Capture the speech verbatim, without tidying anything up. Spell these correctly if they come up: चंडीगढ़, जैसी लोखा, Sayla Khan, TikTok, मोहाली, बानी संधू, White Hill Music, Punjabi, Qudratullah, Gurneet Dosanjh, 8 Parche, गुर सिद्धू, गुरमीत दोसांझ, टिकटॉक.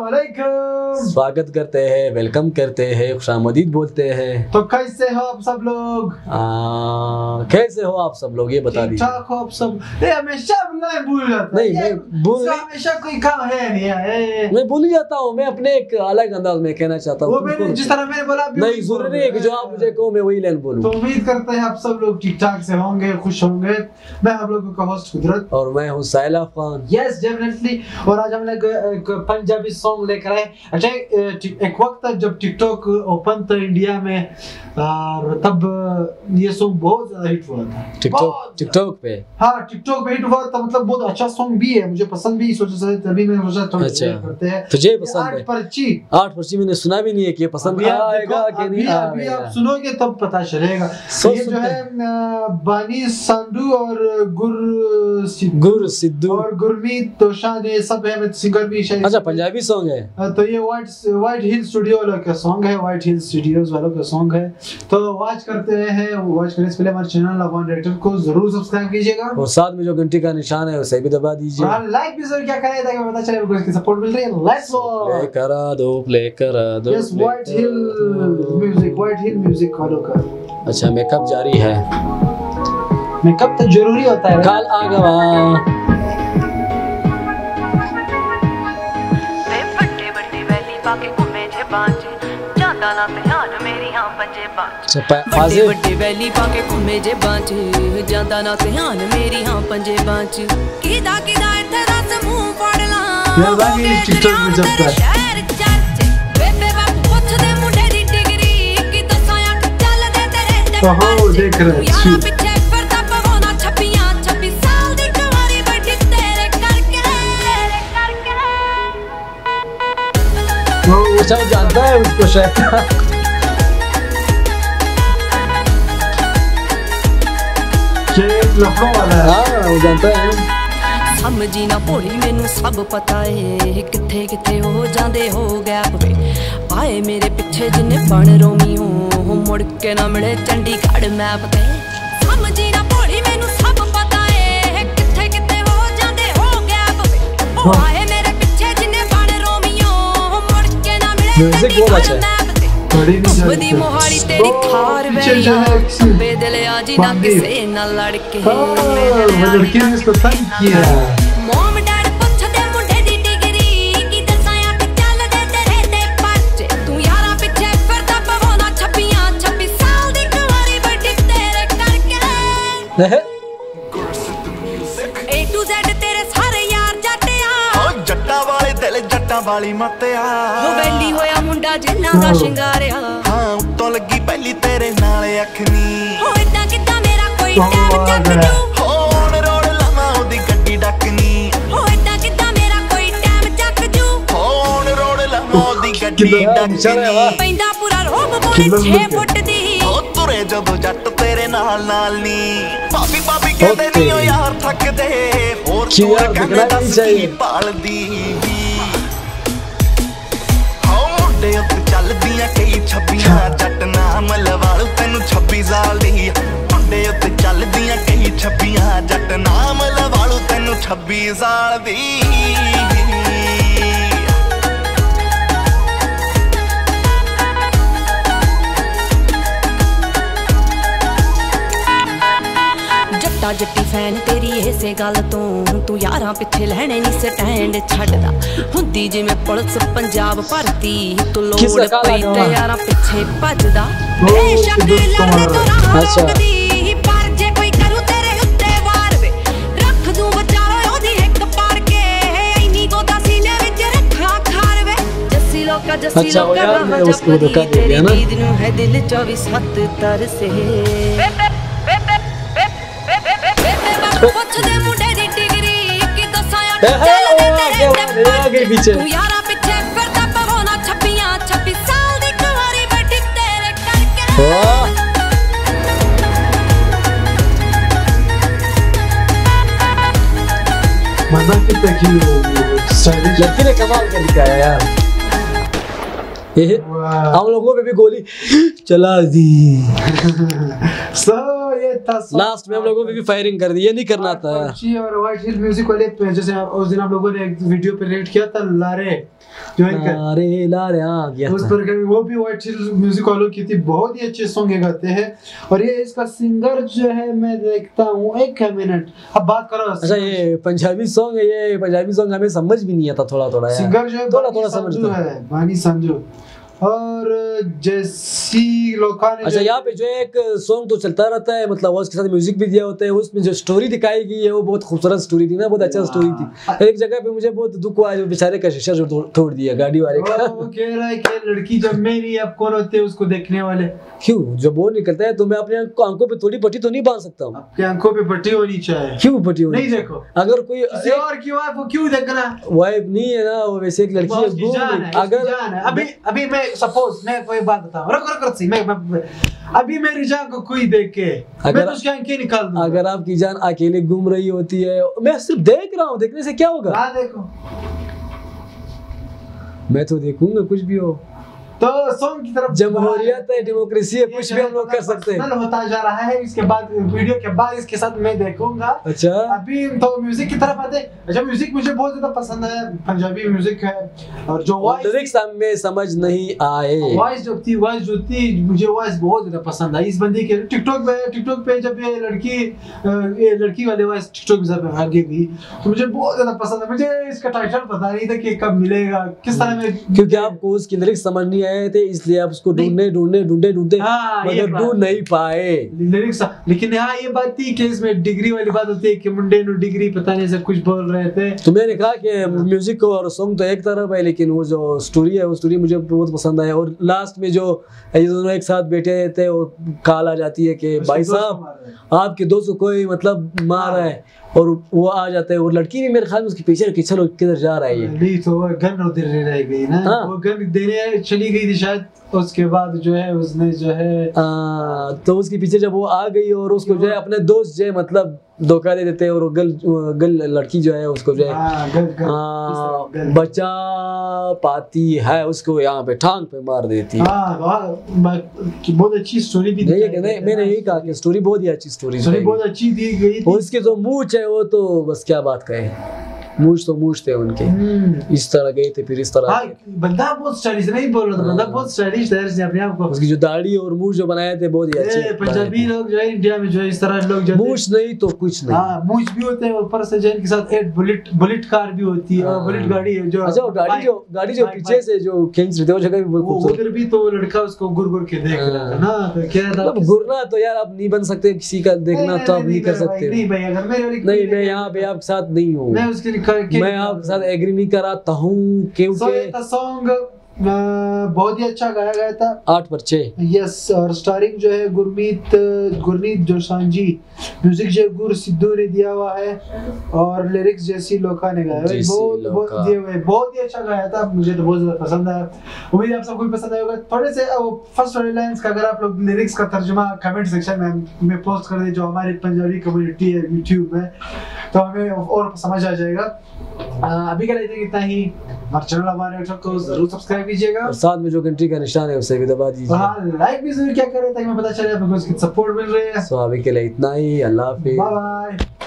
अस्सलामुअलैकुम, स्वागत करते हैं, वेलकम करते हैं, खुशामदीद बोलते हैं। तो कैसे हो आप सब लोग? आ, कैसे हो आप सब लोग ये बता दीजिए। ठीक हो आप सब? ये हमेशा मैं भूल जाता नहीं, मैं भूल हमेशा कोई काम है नहीं, मैं भूल जाता हूँ। मैं अपने एक अलग अंदाज में कहना चाहता हूँ, जिस तरह मैंने बोला नहीं जरूरी है कि जो आप मुझे कहो मैं वही लाइन बोलूँ। तो उम्मीद करते हैं आप सब लोग ठीक ठाक से होंगे, खुश होंगे। मैं आप लोगों का होस्ट कुदरत और मैं हूँ सायला खान। Yes definitely. और आज हम लोग पंजाबी सॉन्ग लेकर आए। अच्छा, एक वक्त जब टिकटॉक ओपन था इंडिया में और तब ये सॉन्ग बहुत ज्यादा हिट हुआ था टिकटॉक टिकटॉक पे। हाँ, टिकटॉक पे हिट हुआ था, मतलब बहुत अच्छा सॉन्ग भी है, मुझे पसंद भी। सोचा से तभी मैं सोचा थोड़ा अच्छा करते हैं। तुझे पसंद है? आठ पर्ची आठ पर्ची मैंने सुना भी नहीं है कि ये पसंद आएगा कि नहीं आएगा। अभी आप सुनोगे तब पता चलेगा। ये जो है बानी संधू और गुर गुर सिद्धू और गुरमीत दोसांझ, ये सब है सिंगर भी। अच्छा, पंजाबी सॉन्ग है। तो ये वाइट वाइट हिल स्टूडियो वालों का सॉन्ग है, वाइट हिल स्टूडियोज वालों का सॉन्ग है। तो वॉच करते हैं, वॉच करने से पहले हमारे चैनल लव ऑन रेटर को जरूर सब्सक्राइब कीजिएगा और साथ में जो घंटी का निशान है उसे भी दबा दीजिए और लाइक भी जरूर क्या करें ताकि पता चले आपको इसकी सपोर्ट मिल रही है। लेट्स गो, प्ले करा दो, प्ले करा दो। Yes, White Hill Music, White Hill music follow करो। अच्छा, मेकअप जारी है। मेकअप तो जरूरी होता है। काल आ गवा ਵੱਡੇ ਵੱਡੇ ਵੈਲੀ ਪਾ ਕੇ ਘੁੰਮੇ ਜੇ ਬਾਂਝ, ਜਾਂਦਾ ਨਾ ਧਿਆਨ ਮੇਰੀ ਹਾਂ ਪੰਜੇ ਬਾਂਝ। ਕਿਦਾ ਕਿਦਾ ਇੱਥੇ ਰਸ ਮੂੰਹ ਫੜ ਲਾਂ ਬਾਗੀ ਟਿਕਟੋਕ ਮੇ ਜੱਪਦਾ ਸ਼ਹਿਰ ਚਰਚ ਬੇਬੇ ਬਾਪੂ ਪੁੱਛਦੇ ਮੁੰਡੇ ਦੀ ਡਿਗਰੀ ਕਿ ਦਸਾਂ ਅੱਖ ਚੱਲਦੇ ਤੇਰੇ ਜੱਟਾਂ ਉਹ ਦੇਖ ਰਹੇ ਸੀ। अच्छा, वो जानता है उसको शायद। हाँ, जानता है। समझी ना भोली मैनू सब पता है, किथे किथे हो जाते हो गैप वे आए मेरे पिछे जिन्ने बन रोमी हो मुड़ के ना मिले चंडीगढ़ मैप ते। समझी ना भोली मैनू सब पता है, किथे किथे हो जाते हो गैप वे आए मेरे पिछे जिन्ने बन रोमी हो मुड़ के ना मिले चंडीगढ़ मैप ते। घुमदी मोहाली तेरी खार वे बेदले आजी ना किसे ना लड़के लड़के ने इसको तंग किया। मोम डैड पुछदे मुंडे दी डिग्री कि दसाया कि चलदे तेरे ते पाचे तू यारा पिछे फिरदा पवोना छपियां छब्बी साल दी कुंवारी बड़ी तेरे करके। ए टू जेड तेरे सारे यार जटिया ओ जट्टा वाले दिल जट्टा वाली मतिया वैली होया जिन्ना दा शिंगारिया। हां, तो लगी पहली तेरे नाल अखनी हो इदा किदा मेरा कोई टैब चकदू होण रोड लामा ओदी गड्डी डकनी हो इदा किदा मेरा कोई टैब चकदू होण रोड लामा ओदी गड्डी डकनी पैंदा पूरा रोब बोले छे फुट दी ओ तुरे जब जट तेरे नाल नाल नी भाभी भाभी कहदे नी ओ यार थक दे होर तोर कहना चाहिए पाल दी चलदियां कई छब्बियां जट नाम लवालू तेनू छब्बी साल दी मुंडे उत्ते चलदियां कई छब्बियां जट नाम लवालू तेनू छब्बी साल दी। जट्टा जट्टी फैन तेरी इसे गल तो तू यारा पिछे लैने नहीं स्टैंड छड्डदा हुंदी जिवें पुलिस पंजाब भर्ती तू लोड़ पई ते यारा पिछे भजदा बेशक लड़दे तू राहदी पर जे कोई करू तेरे उत्ते वार वे रख दूं बचाओ ओदी एक पार के इन्नी को दा सीने विच रखा खार वे जस्सी लोका जस्सी लोका रहा उसको धोखा दे दिया ना। दीद नूं है दिल चौबीस सत्त तरसे ਪੁੱਛਦੇ ਮੁੰਡੇ ਦੀ ਡਿਗਰੀ ਕਿ ਦਸਾਇਆ ਚੱਲਦੇ ਤੇਰੇ ਪਿੱਛੇ ਤੂੰ ਯਾਰਾ ਪਿੱਛੇ ਫਿਰਦਾ ਪਵੋਨਾ ਛੱਪੀਆਂ ਛੱਬੀ ਸਾਲ ਦੀ ਕੁਵਾਰੀ ਬੈਠੀ ਤੇਰੇ ਕਰਕੇ ਮਜ਼ਾ ਕਿਤੇ ਕਿਉਂ ਸਟਾਈਲ ਲੱਗੀ ਨੇ ਕਮਾਲ ਕਰ ਲਿਆ ਯਾਰ। ਇਹ हम लोगों पे भी गोली चला दी। सो ये लास्ट में हम लोगों ने भी फायरिंग कर दी, ये नहीं करना था। और वाइट हिल म्यूजिक वाले पे जैसे उस दिन आप लोगों ने एक वीडियो पे रिएक्ट किया था लारे ज्वाइन कर लारे लारे हां गया उस पर, वो भी वाइट हिल म्यूजिक वालों की थी, बहुत ही अच्छे सॉन्ग गाते हैं। और ये इसका सिंगर जो है मैं देखता हूं एक मिनट अब बात करो। अच्छा ये पंजाबी सॉन्ग है, ये पंजाबी सॉन्ग हमें समझ भी नहीं आता थोड़ा थोड़ा, सिंगर जो है थोड़ा थोड़ा समझता है बानी संजू। और जैसी लोखा ने अच्छा यहाँ पे जो एक सॉन्ग तो चलता रहता है, मतलब आवाज के साथ म्यूजिक भी दिया होता है, उसमें जो स्टोरी दिखाई गई है वो बहुत खूबसूरत स्टोरी थी ना, बहुत अच्छा स्टोरी थी। एक जगह पे मुझे बहुत दुख हुआ जो बेचारे का शीशा जो तोड़ दिया गाड़ी वाले का, वो कह रहा है कि लड़की जब मेरी, अब कौन होते है उसको देखने वाले, क्यों जब वो निकलता है तो मैं अपने आंखों पे थोड़ी पट्टी तो नहीं बांध सकता हूँ। आपकी आंखों पे पट्टी होनी चाहिए, क्यों पट्टी होनी नहीं देखो, अगर कोई और की वाइफ वो क्यों देख रहा है, वाइफ नहीं है ना वो, वैसे एक लड़की है। अगर अभी अभी मैं सपोज मैं कोई बात बताऊं, रुक रुक रुक मैं, मैं अभी मेरी जान को कोई देख के मैं तो उसकी आंखें निकाल दूं। अगर आपकी जान अकेले घूम रही होती है, मैं सिर्फ देख रहा हूं, देखने से क्या होगा, ना देखो मैं तो देखूंगा कुछ भी हो। तो सॉन्ग की तरफ जमहूरियत है, डेमोक्रेसी है, कुछ भी हम लोग कर सकते हैं। होता जा रहा है इसके बाद वीडियो के बाद इसके साथ मैं देखूंगा। अच्छा अभी तो म्यूजिक की तरफ आते। अच्छा म्यूजिक मुझे बहुत ज्यादा पसंद है, पंजाबी म्यूजिक है। और जो लिरिक्स हमें समझ नहीं आए, वॉइस जो थी वॉइस जो थी मुझे वॉइस बहुत ज्यादा पसंद आई इस बंदी के। टिकटॉक पे टिकटॉक पे जब ये लड़की ये लड़की वाले वॉइस टिकटॉक पे आगे गई तो मुझे बहुत ज्यादा पसंद है। मुझे इसका टाइटल पता नहीं था कि कब मिलेगा किस तरह में, क्योंकि आपको उसकी लिरिक्स समझ नहीं थे इसलिए आप उसको ढूंढने ढूंढने ढूंढने ढूंढते मगर ढूंढ नहीं पाए लिरिक्स। लेकिन हाँ ये बात थी कि इसमें डिग्री वाली बात होती है कि मुंडे नो डिग्री पता नहीं सब कुछ बोल रहे थे। तो मैंने कहा कि म्यूजिक और सॉन्ग तो एक तरफ है, लेकिन वो जो स्टोरी है वो स्टोरी मुझे बहुत पसंद आया। और लास्ट में जो ये दोनों एक साथ बैठे थे और कॉल आ जाती है कि भाई साहब आपके दोस्त को कोई मतलब मार रहा है, और वो आ जाता है और लड़की भी मेरे ख्याल में उसके पीछे कि चलो किधर जा रहा है ये, नहीं तो वो गन उधर रह गई ना, वो गन देने चली गई थी शायद। उसके बाद जो है उसने जो है आ, तो उसके पीछे जब वो आ गई और उसको जो है अपने दोस्त जो है मतलब धोखा दे देते हैं और गल गल लड़की जो है उसको जो है बचा पाती है, उसको यहाँ पे टांग पे मार देती है। बहुत अच्छी स्टोरी थी, मैंने यही कहा कि स्टोरी बहुत ही अच्छी स्टोरी थी, बहुत अच्छी दी गई। और इसके जो मूंछ है वो तो बस क्या बात कहे, मूछ तो मूछ थे उनके, इस तरह गए थे फिर इस तरह। हाँ, बंदा बहुत स्टाइलिश नहीं बोल रहा था, बंदा बहुत स्टाइलिश तरह से अपने आप को, उसकी जो दाढ़ी और मूछ जो बनाए थे बहुत ही अच्छे। पंजाबी लोग जो है इंडिया में जो इस तरह लोग मूछ नहीं तो कुछ नहीं। हाँ मूछ भी होते हैं, ऊपर से जो इनके साथ एक बुलेट बुलेट कार भी होती है, बुलेट गाड़ी है जो। अच्छा गाड़ी जो गाड़ी जो पीछे से जो खींच रहे थे वो जगह भी बहुत खूबसूरत, उधर भी तो लड़का उसको घूर घूर के देख रहा था ना, क्या था घूरना तो यार आप नहीं बन सकते किसी का, देखना तो आप नहीं कर सकते। नहीं भाई अगर नहीं मैं यहाँ पे आपके साथ नहीं हूँ, मैं उसके मैं आपके साथ एग्री नहीं कराता हूँ क्योंकि सॉन्ग बहुत ही अच्छा गाया गया था। आठ पर्चे यस, और स्टारिंग जो है गुरमीत गुरनीत दोसांझी, म्यूजिक जो गुर सिद्धू ने दिया हुआ है और लिरिक्स जैसी लोखा ने गाया है। बहुत बहुत दिए हुए बहुत ही अच्छा गाया था, मुझे तो बहुत ज्यादा पसंद आया। उम्मीद है आप सबको भी पसंद आएगा। थोड़े से फर्स्ट वाले लाइंस का अगर आप लोग लिरिक्स का तर्जुमा कमेंट सेक्शन में में पोस्ट कर दें, जो हमारी पंजाबी कम्युनिटी है यूट्यूब में, तो हमें और समझ आ जाएगा। अभी के लिए इतना ही, हमारे चैनल हमारे यूट्यूब को जरूर सब्सक्राइब कीजिएगा और साथ में जो घंटी का निशान है उसे भी दबा दीजिए, हाँ लाइक भी जरूर क्या करें ताकि हमें पता चले आपको उसकी सपोर्ट मिल रही है। सो अभी के लिए इतना ही, अल्लाह हाफिज़, बाय बाय।